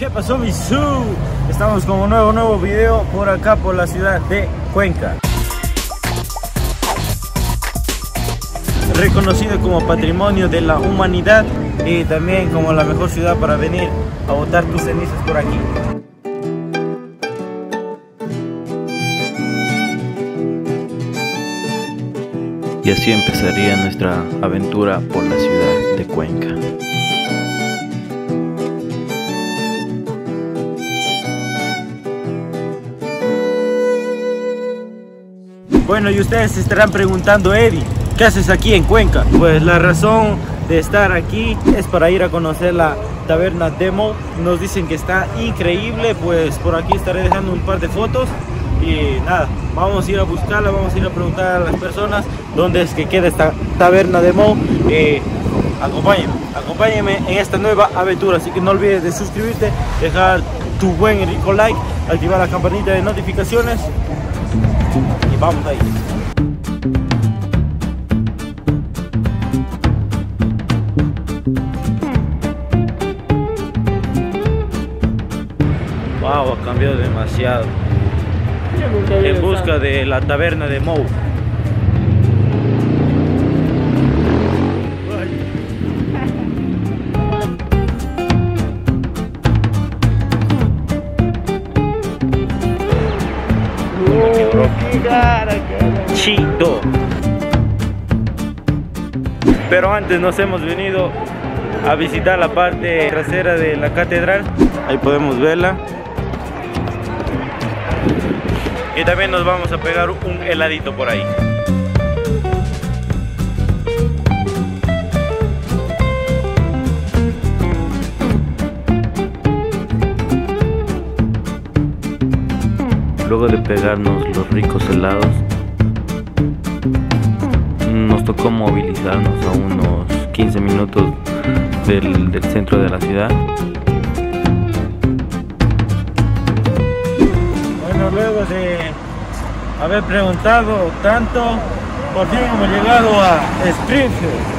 ¿Qué pasó, mi zoo? Estamos con un nuevo video por acá, por la ciudad de Cuenca. Reconocido como Patrimonio de la Humanidad y también como la mejor ciudad para venir a botar tus cenizas por aquí. Y así empezaría nuestra aventura por la ciudad de Cuenca. Bueno, y ustedes se estarán preguntando, Eddie, ¿qué haces aquí en Cuenca? Pues la razón de estar aquí es para ir a conocer la taberna de Moe. Nos dicen que está increíble, pues por aquí estaré dejando un par de fotos. Y nada, vamos a ir a buscarla, vamos a ir a preguntar a las personas dónde es que queda esta taberna de Moe. Acompáñenme en esta nueva aventura. Así que no olvides de suscribirte, dejar tu buen y rico like, activar la campanita de notificaciones. Y vamos ahí. Wow, ha cambiado demasiado. En busca de la taberna de Moe. Chido. Pero antes nos hemos venido a visitar la parte trasera de la catedral. Ahí podemos verla. Y también nos vamos a pegar un heladito por ahí. Luego de pegarnos los ricos helados, nos tocó movilizarnos a unos 15 minutos del centro de la ciudad. Bueno, luego de haber preguntado tanto, por fin hemos llegado a Springfield.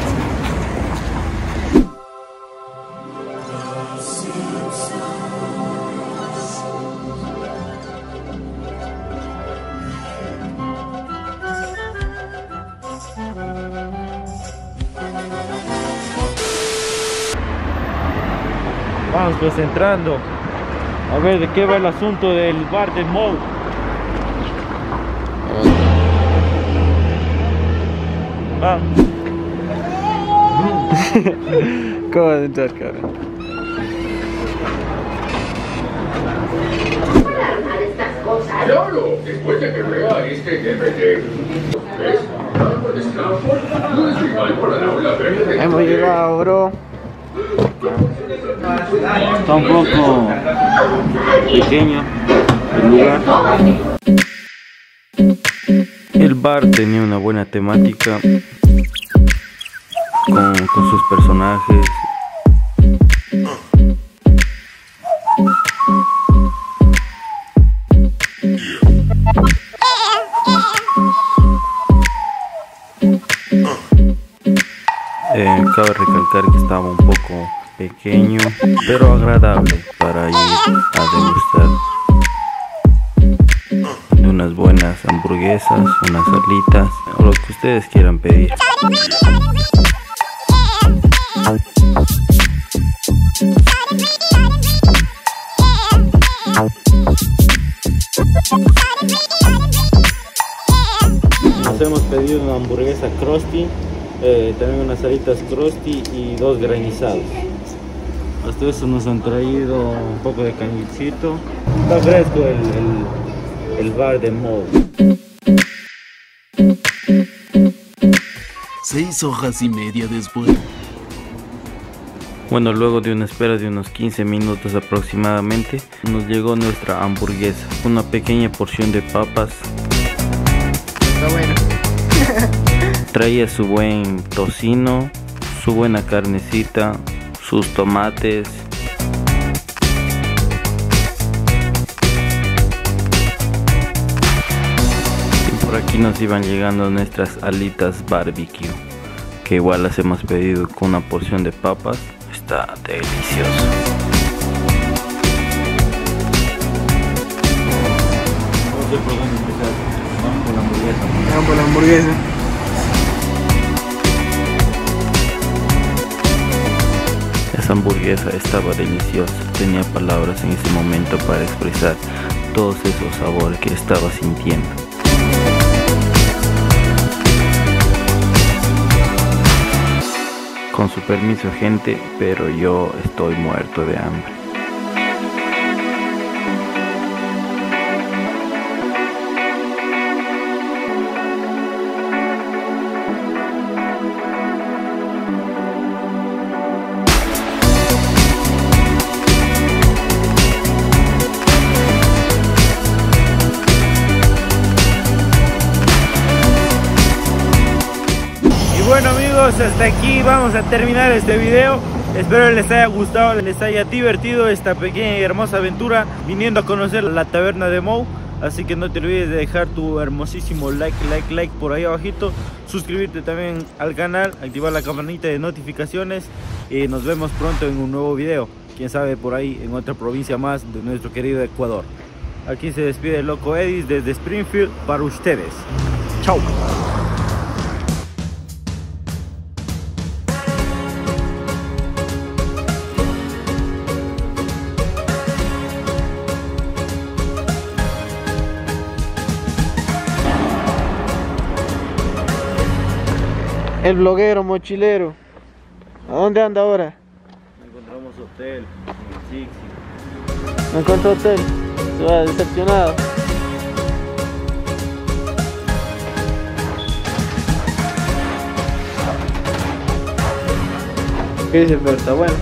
Vamos pues entrando a ver de qué va el asunto del bar de Moe. ¿Cómo vas a entrar, cabrón? Claro, después de que vea este DVD. ¿Ves? No es igual por la aula verde. Hemos llegado, bro. Está un poco pequeño el lugar. El bar tenía una buena temática con sus personajes. Cabe recalcar que estaba un poco pequeño, pero agradable para ir a degustar de unas buenas hamburguesas, unas alitas o lo que ustedes quieran pedir. Nos hemos pedido una hamburguesa Krusty. También unas alitas Krusty y dos granizados. Hasta eso nos han traído un poco de cañicito. Está fresco el bar de Moe. 6 hojas y media después. Bueno, luego de una espera de unos 15 minutos aproximadamente, nos llegó nuestra hamburguesa. Una pequeña porción de papas. Está bueno. Traía su buen tocino, su buena carnecita, sus tomates. Y por aquí nos iban llegando nuestras alitas barbecue, que igual las hemos pedido con una porción de papas. Está delicioso. hamburguesa. Esa hamburguesa estaba deliciosa, tenía palabras en ese momento para expresar todos esos sabores que estaba sintiendo. Con su permiso, gente, pero yo estoy muerto de hambre. Bueno, amigos, hasta aquí vamos a terminar este video. Espero les haya gustado, les haya divertido esta pequeña y hermosa aventura viniendo a conocer la taberna de Moe. Así que no te olvides de dejar tu hermosísimo like por ahí abajito, suscribirte también al canal, activar la campanita de notificaciones y nos vemos pronto en un nuevo video. Quién sabe, por ahí en otra provincia más de nuestro querido Ecuador. Aquí se despide el loco Eddie desde Springfield para ustedes. Chao. El bloguero mochilero. ¿A dónde anda ahora? Encontramos hotel en el Sixi. No encontró hotel. Se va decepcionado. ¿Qué dice? Pero está bueno.